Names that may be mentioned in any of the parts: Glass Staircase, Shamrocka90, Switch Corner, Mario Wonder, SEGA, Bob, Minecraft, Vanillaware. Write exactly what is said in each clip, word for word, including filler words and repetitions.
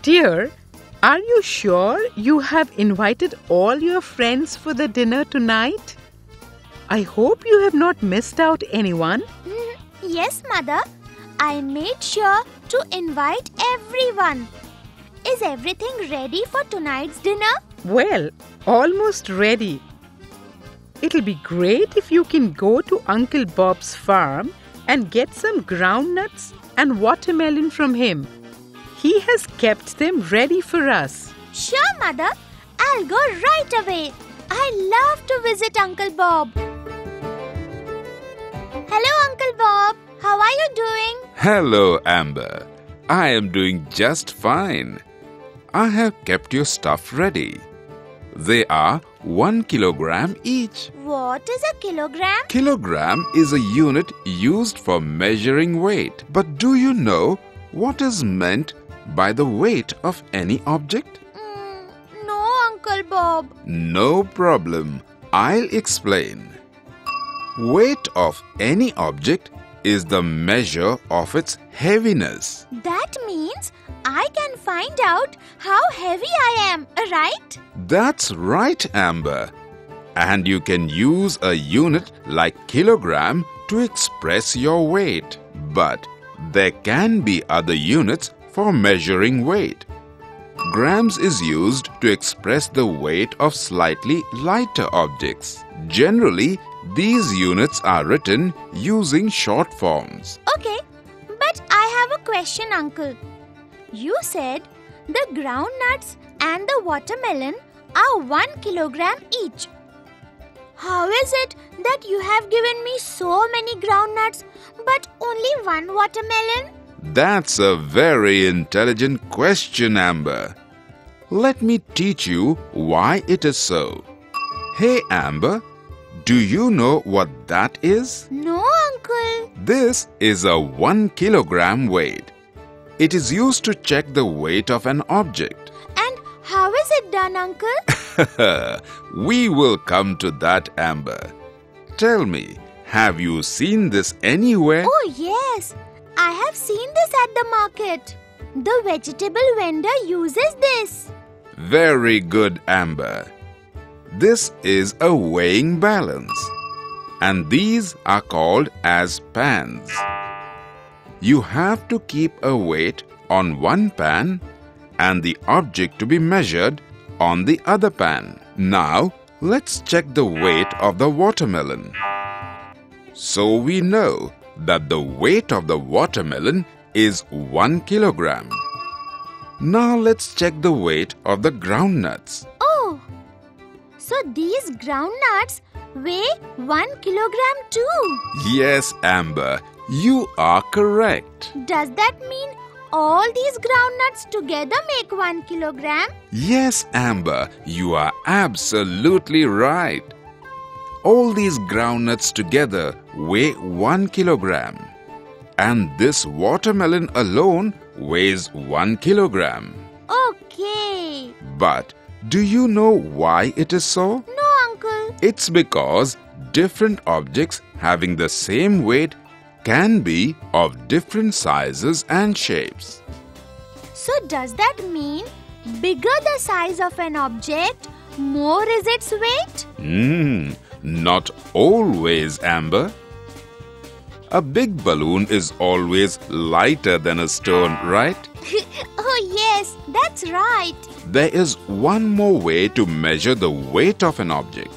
Dear, are you sure you have invited all your friends for the dinner tonight? I hope you have not missed out anyone. Mm, yes, Mother. I made sure to invite everyone. Is everything ready for tonight's dinner? Well, almost ready. It'll be great if you can go to Uncle Bob's farm and get some groundnuts and watermelon from him. He has kept them ready for us. Sure, Mother. I'll go right away. I love to visit Uncle Bob. Hello, Uncle Bob. How are you doing? Hello, Amber. I am doing just fine. I have kept your stuff ready. They are one kilogram each. What is a kilogram? Kilogram is a unit used for measuring weight. But do you know what is meant by the weight of any object? Mm, no, Uncle Bob. No problem. I'll explain. Weight of any object is the measure of its heaviness. That means I can find out how heavy I am, right? That's right, Amber. And you can use a unit like kilogram to express your weight. But there can be other units for measuring weight. Grams is used to express the weight of slightly lighter objects. Generally, these units are written using short forms. Okay, but I have a question, Uncle. You said the groundnuts and the watermelon are one kilogram each. How is it that you have given me so many groundnuts but only one watermelon? That's a very intelligent question, Amber. Let me teach you why it is so. Hey, Amber, do you know what that is? No, Uncle. This is a one kilogram weight. It is used to check the weight of an object. And how is it done, Uncle? We will come to that, Amber. Tell me, have you seen this anywhere? Oh, yes. I have seen this at the market. The vegetable vendor uses this. Very good, Amber. This is a weighing balance. And these are called as pans. You have to keep a weight on one pan and the object to be measured on the other pan. Now, let's check the weight of the watermelon. So we know that the weight of the watermelon is one kilogram. Now let's check the weight of the groundnuts. Oh, so these groundnuts weigh one kilogram too. Yes, Amber, you are correct. Does that mean all these groundnuts together make one kilogram? Yes, Amber, you are absolutely right. All these groundnuts together weigh one kilogram. And this watermelon alone weighs one kilogram. Okay. But do you know why it is so? No, Uncle. It's because different objects having the same weight can be of different sizes and shapes. So does that mean bigger the size of an object, more is its weight? Hmm, not always, Amber. A big balloon is always lighter than a stone, right? Oh yes, that's right. There is one more way to measure the weight of an object.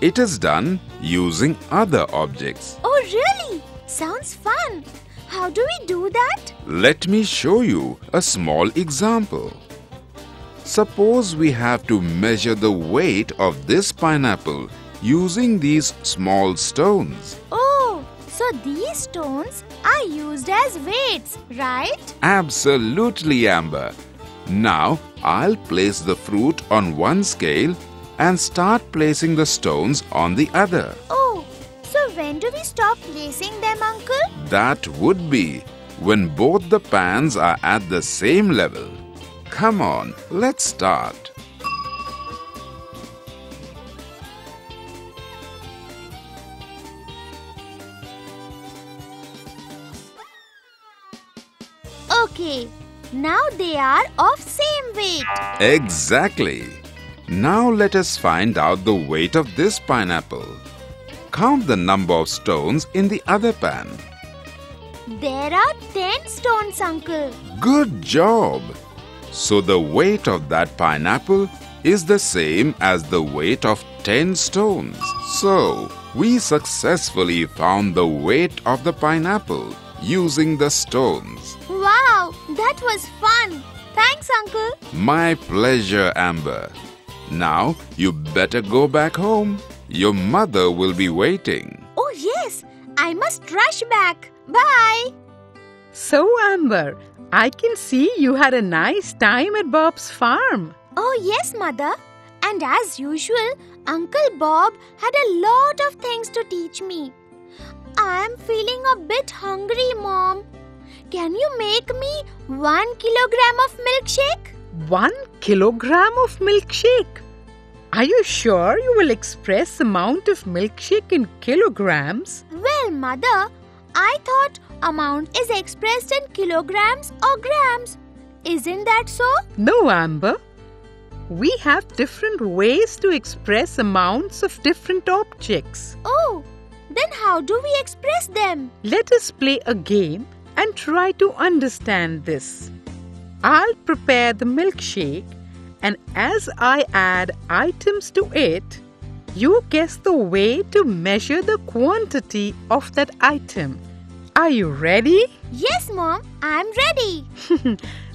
It is done using other objects. Oh really? Sounds fun. How do we do that? Let me show you a small example. Suppose we have to measure the weight of this pineapple using these small stones. Oh, so these stones are used as weights, right? Absolutely, Amber. Now, I'll place the fruit on one scale and start placing the stones on the other. Oh. when do we stop placing them, Uncle? That would be when both the pans are at the same level. Come on, let's start. Okay, now they are of same weight. Exactly. Now let us find out the weight of this pineapple. Count the number of stones in the other pan. There are ten stones, Uncle. Good job. So the weight of that pineapple is the same as the weight of ten stones. So we successfully found the weight of the pineapple using the stones. Wow, that was fun. Thanks, Uncle. My pleasure, Amber. Now you better go back home. Your mother will be waiting. Oh yes, I must rush back. Bye. So, Amber, I can see you had a nice time at Bob's farm. Oh yes, Mother. And as usual, Uncle Bob had a lot of things to teach me. I am feeling a bit hungry, Mom. Can you make me one kilogram of milkshake? One kilogram of milkshake? Are you sure you will express the amount of milkshake in kilograms? Well, Mother, I thought amount is expressed in kilograms or grams. Isn't that so? No, Amber. We have different ways to express amounts of different objects. Oh, then how do we express them? Let us play a game and try to understand this. I'll prepare the milkshake, and as I add items to it, you guess the way to measure the quantity of that item. Are you ready? Yes, Mom, I'm ready.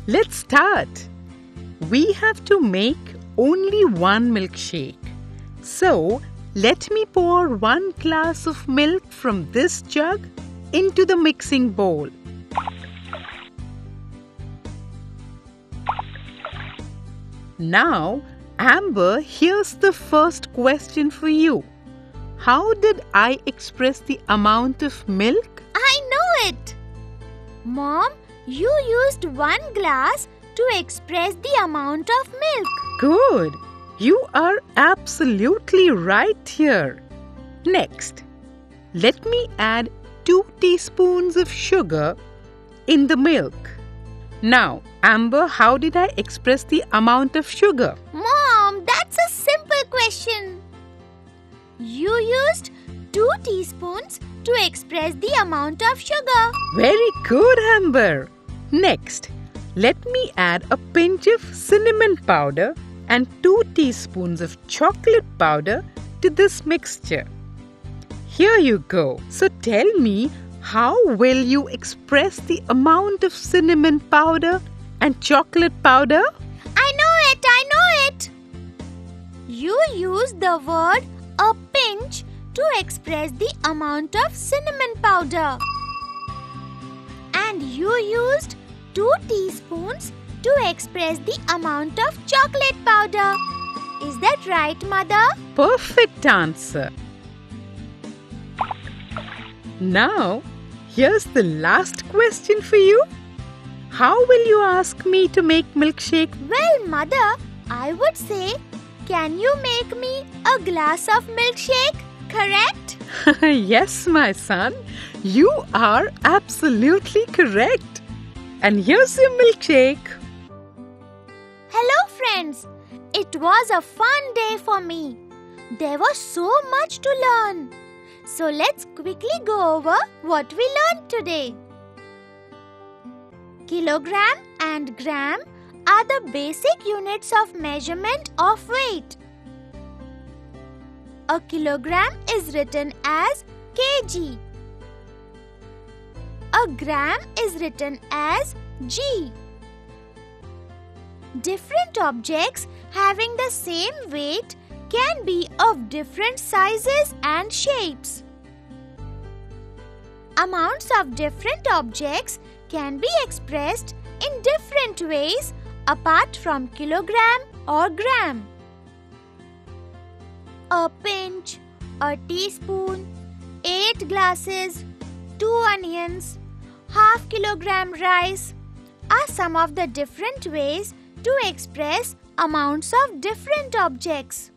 Let's start. We have to make only one milkshake. So, let me pour one glass of milk from this jug into the mixing bowl. Now, Amber, here's the first question for you. How did I express the amount of milk? I know it! Mom, you used one glass to express the amount of milk. Good! You are absolutely right here. Next, let me add two teaspoons of sugar in the milk. Now, Amber, how did I express the amount of sugar? Mom, that's a simple question. You used two teaspoons to express the amount of sugar. Very good, Amber. Next, let me add a pinch of cinnamon powder and two teaspoons of chocolate powder to this mixture. Here you go. So tell me, how will you express the amount of cinnamon powder and chocolate powder? I know it, I know it. You use the word a pinch to express the amount of cinnamon powder. And you used two teaspoons to express the amount of chocolate powder. Is that right, Mother? Perfect answer. Now, here's the last question for you. How will you ask me to make milkshake? Well, Mother, I would say, can you make me a glass of milkshake, correct? Yes, my son, you are absolutely correct. And here's your milkshake. Hello, friends. It was a fun day for me. There was so much to learn. So let's quickly go over what we learned today. Kilogram and gram are the basic units of measurement of weight. A kilogram is written as kg. A gram is written as g. Different objects having the same weight can be of different sizes and shapes. Amounts of different objects can be expressed in different ways apart from kilogram or gram. A pinch, a teaspoon, eight eight glasses, two onions, half kilogram rice are some of the different ways to express amounts of different objects.